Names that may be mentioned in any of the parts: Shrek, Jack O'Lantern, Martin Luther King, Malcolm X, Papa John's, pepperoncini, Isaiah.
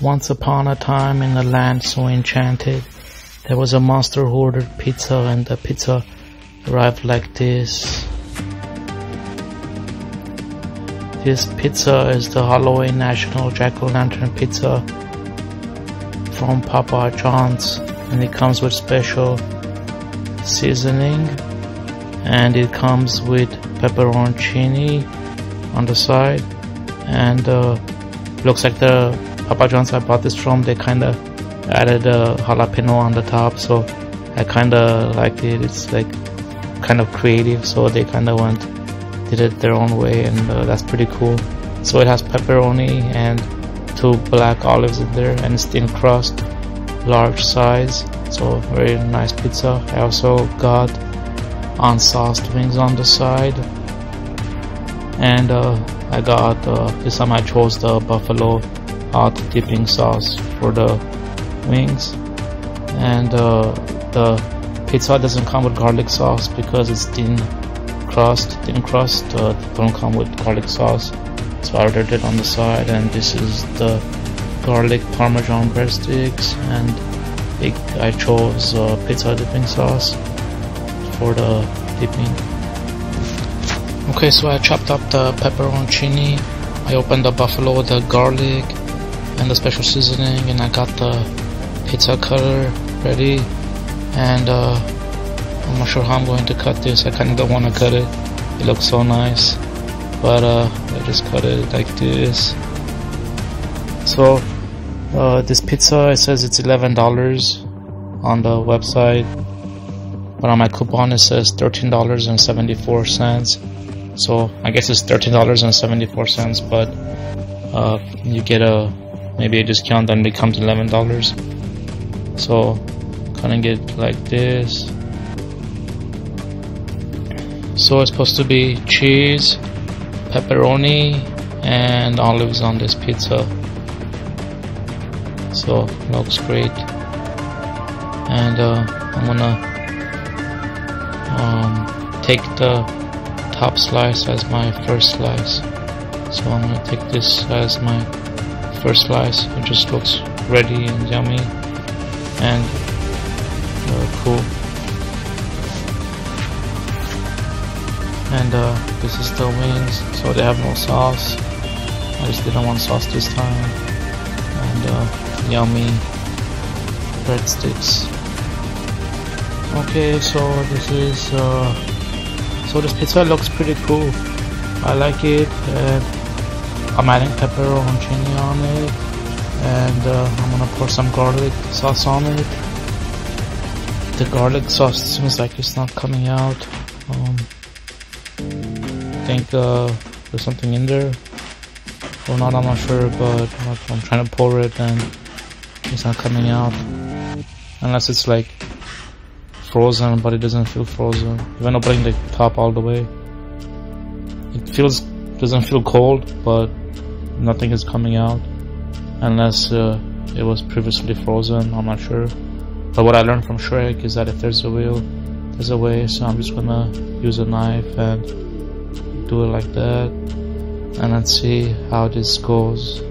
Once upon a time, in a land so enchanted, there was a monster who ordered pizza, and the pizza arrived like this. This pizza is the Halloween National Jack O'Lantern Pizza from Papa John's, and it comes with special seasoning, and it comes with pepperoncini on the side, and looks like the Papa John's I bought this from, they kinda added a jalapeno on the top, so I kinda liked it. It's like kind of creative, so they kinda did it their own way, and that's pretty cool. So it has pepperoni and 2 black olives in there, and it's thin crust, large size, so very nice pizza. I also got unsauced wings on the side, and I got this time I chose the buffalo hot dipping sauce for the wings, and the pizza doesn't come with garlic sauce because it's thin crust don't come with garlic sauce, so I ordered it on the side. And this is the garlic parmesan breadsticks, and I chose pizza dipping sauce for the dipping. Okay, so I chopped up the pepperoncini, I opened the buffalo, the garlic, and the special seasoning, and I got the pizza cutter ready, and I'm not sure how I'm going to cut this. I kind of don't want to cut it, it looks so nice, but I just cut it like this. So this pizza, it says it's $11 on the website, but on my coupon it says $13.74, so I guess it's $13.74, but you get maybe a discount and it becomes $11. So kinda get like this. So it's supposed to be cheese, pepperoni, and olives on this pizza. So looks great. And I'm gonna take the top slice as my first slice. So I'm gonna take this as my first slice. It just looks ready and yummy and cool. And this is the wings, so they have no sauce. I just didn't want sauce this time. And yummy breadsticks. Okay, so this is this pizza looks pretty cool. I like it. I'm adding pepperoncini on it, and I'm gonna pour some garlic sauce on it. The garlic sauce seems like it's not coming out. I think there's something in there or not, I'm not sure, but I'm trying to pour it and it's not coming out, unless it's like frozen, but it doesn't feel frozen. Even opening the top all the way, it doesn't feel cold, but nothing is coming out, unless it was previously frozen, I'm not sure. But what I learned from Shrek is that if there's a will, there's a way, so I'm just gonna use a knife and do it like that, and let's see how this goes.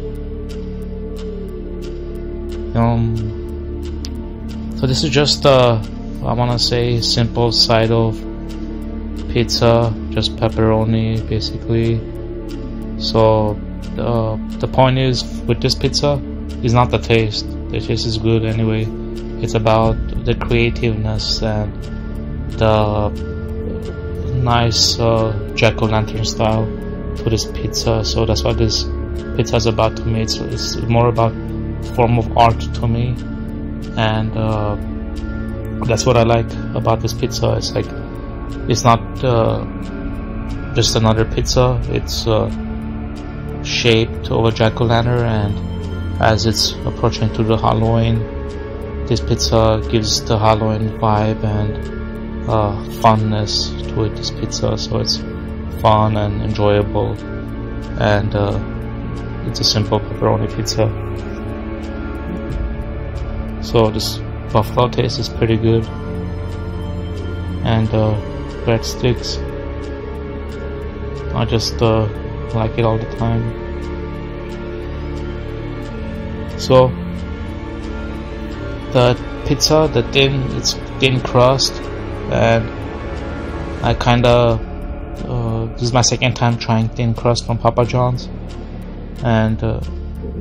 So this is just I wanna say simple side of pizza, just pepperoni basically. So the point is with this pizza is not the taste. The taste is good anyway. It's about the creativeness and the nice jack-o'-lantern style for this pizza. So that's what this pizza is about to me. It's more about form of art to me, and that's what I like about this pizza. It's like it's not just another pizza. It's shaped of a jack-o'-lantern, and as it's approaching to the Halloween, this pizza gives the Halloween vibe and funness to it. This pizza, so it's fun and enjoyable, and it's a simple pepperoni pizza. So this buffalo taste is pretty good, and breadsticks, I just like it all the time. So the pizza, the thin, it's thin crust, and I kinda this is my second time trying thin crust from Papa John's, and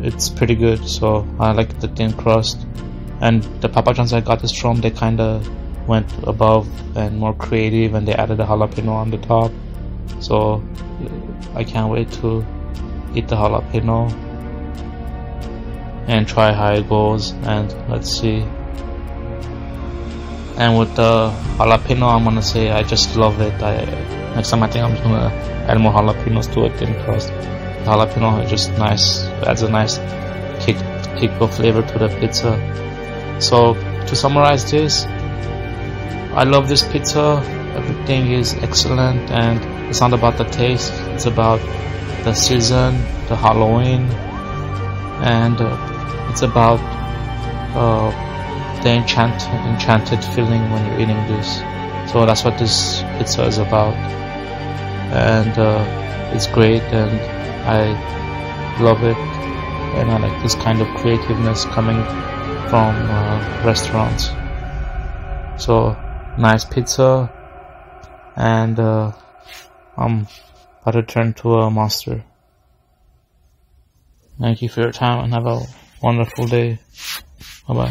it's pretty good. So I like the thin crust, and the Papa John's I got this from, they kinda went above and more creative, and they added a jalapeno on the top. So I can't wait to eat the jalapeno and try how it goes, and let's see. And with the jalapeno, I'm gonna say I just love it. Next time I think I'm just gonna add more jalapenos to it than crust. The jalapeno is just nice, adds a nice kick of flavor to the pizza. So to summarize this, I love this pizza. Everything is excellent, and it's not about the taste, it's about the season, the Halloween, and it's about the enchanted feeling when you're eating this. So that's what this pizza is about, and it's great, and I love it, and I like this kind of creativeness coming from restaurants. So nice pizza, and I'm about to turn to a monster. Thank you for your time, and have a wonderful day. Bye bye.